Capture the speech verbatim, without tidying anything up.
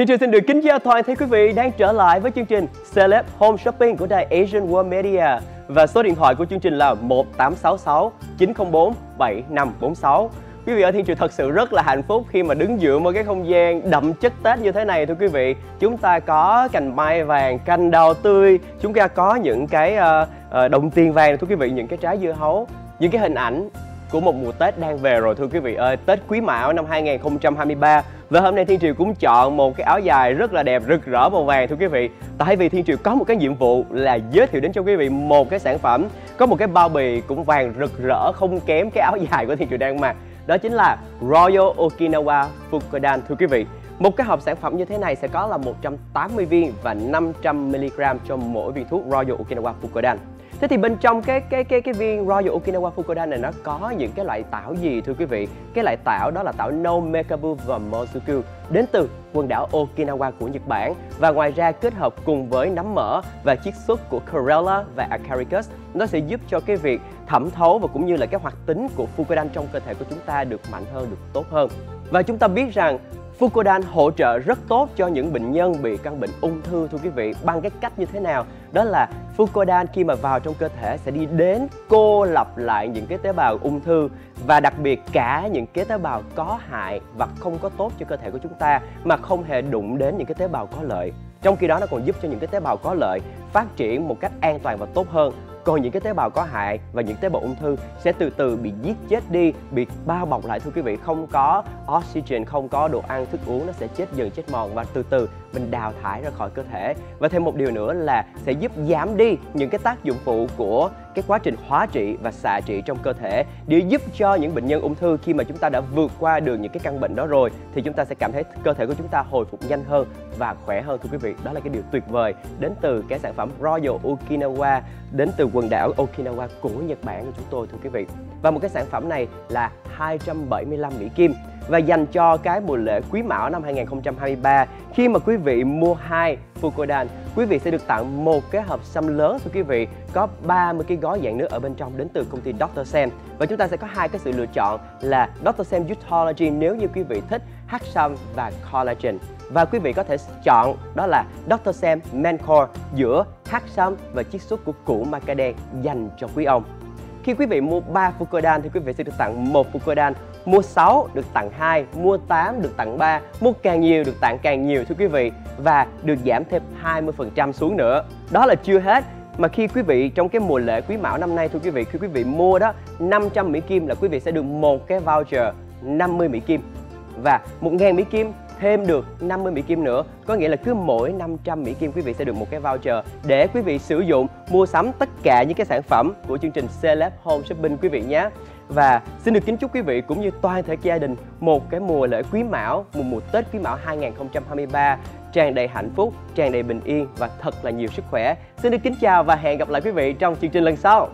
Thì Trường xin được kính chào toàn thể quý vị đang trở lại với chương trình Celeb Home Shopping của đài Asian World Media. Và số điện thoại của chương trình là một tám sáu sáu chín không bốn bảy năm bốn sáu. Quý vị ở Thiên Trường thật sự rất là hạnh phúc khi mà đứng dựa một cái không gian đậm chất Tết như thế này thưa quý vị. Chúng ta có cành mai vàng, cành đào tươi, chúng ta có những cái uh, đồng tiền vàng thưa quý vị, những cái trái dưa hấu, những cái hình ảnh của một mùa Tết đang về rồi thưa quý vị ơi. Tết Quý Mão năm hai không hai ba. Và hôm nay Thiên Triều cũng chọn một cái áo dài rất là đẹp, rực rỡ màu vàng thưa quý vị. Tại vì Thiên Triều có một cái nhiệm vụ là giới thiệu đến cho quý vị một cái sản phẩm, có một cái bao bì cũng vàng rực rỡ không kém cái áo dài của Thiên Triều đang mặc. Đó chính là Royal Okinawa Fucoidan thưa quý vị. Một cái hộp sản phẩm như thế này sẽ có là một trăm tám mươi viên và năm trăm mi-li-gam cho mỗi viên thuốc Royal Okinawa Fucoidan. Thế thì bên trong cái cái cái cái viên Royal Okinawa Fucoidan này nó có những cái loại tảo gì thưa quý vị? Cái loại tảo đó là tảo Nomekabu và Mosuku đến từ quần đảo Okinawa của Nhật Bản, và ngoài ra kết hợp cùng với nấm mỡ và chiết xuất của Corrella và Acaricus, nó sẽ giúp cho cái việc thẩm thấu và cũng như là cái hoạt tính của Fucoidan trong cơ thể của chúng ta được mạnh hơn, được tốt hơn. Và chúng ta biết rằng Fucoidan hỗ trợ rất tốt cho những bệnh nhân bị căn bệnh ung thư thưa quý vị, bằng cái cách như thế nào? Đó là Fucoidan khi mà vào trong cơ thể sẽ đi đến cô lập lại những cái tế bào ung thư, và đặc biệt cả những cái tế bào có hại và không có tốt cho cơ thể của chúng ta mà không hề đụng đến những cái tế bào có lợi. Trong khi đó nó còn giúp cho những cái tế bào có lợi phát triển một cách an toàn và tốt hơn. Còn những cái tế bào có hại và những tế bào ung thư sẽ từ từ bị giết chết đi, bị bao bọc lại thưa quý vị. Không có oxygen, không có đồ ăn, thức uống, nó sẽ chết dần chết mòn và từ từ mình đào thải ra khỏi cơ thể. Và thêm một điều nữa là sẽ giúp giảm đi những cái tác dụng phụ của cái quá trình hóa trị và xạ trị trong cơ thể, để giúp cho những bệnh nhân ung thư khi mà chúng ta đã vượt qua được những cái căn bệnh đó rồi thì chúng ta sẽ cảm thấy cơ thể của chúng ta hồi phục nhanh hơn và khỏe hơn thưa quý vị. Đó là cái điều tuyệt vời đến từ cái sản phẩm Royal Okinawa, đến từ quần đảo Okinawa của Nhật Bản của chúng tôi thưa quý vị. Và một cái sản phẩm này là hai trăm bảy mươi lăm Mỹ Kim, và dành cho cái mùa lễ Quý Mão năm hai không hai ba. Khi mà quý vị mua hai Fucoidan, quý vị sẽ được tặng một cái hộp sâm lớn thưa quý vị, có ba mươi cái gói dạng nước ở bên trong đến từ công ty doctor Sam. Và chúng ta sẽ có hai cái sự lựa chọn là doctor Sam Youthology nếu như quý vị thích hát sâm và collagen, và quý vị có thể chọn đó là doctor Sam Mencore giữa hát sâm và chiết xuất của củ maca đen dành cho quý ông. Khi quý vị mua ba Fucoidan thì quý vị sẽ được tặng một Fucoidan, mua sáu được tặng hai, mua tám được tặng ba, mua càng nhiều được tặng càng nhiều thưa quý vị, và được giảm thêm hai mươi phần trăm xuống nữa. Đó là chưa hết, mà khi quý vị trong cái mùa lễ Quý Mão năm nay thưa quý vị, khi quý vị mua đó năm trăm Mỹ Kim là quý vị sẽ được một cái voucher năm mươi Mỹ Kim, và một nghìn Mỹ Kim thêm được năm mươi Mỹ Kim nữa, có nghĩa là cứ mỗi năm trăm Mỹ Kim quý vị sẽ được một cái voucher để quý vị sử dụng mua sắm tất cả những cái sản phẩm của chương trình Celeb Home Shopping quý vị nhé. Và xin được kính chúc quý vị cũng như toàn thể gia đình một cái mùa lễ Quý Mão, mùa mùa Tết Quý Mão hai không hai ba tràn đầy hạnh phúc, tràn đầy bình yên và thật là nhiều sức khỏe. Xin được kính chào và hẹn gặp lại quý vị trong chương trình lần sau.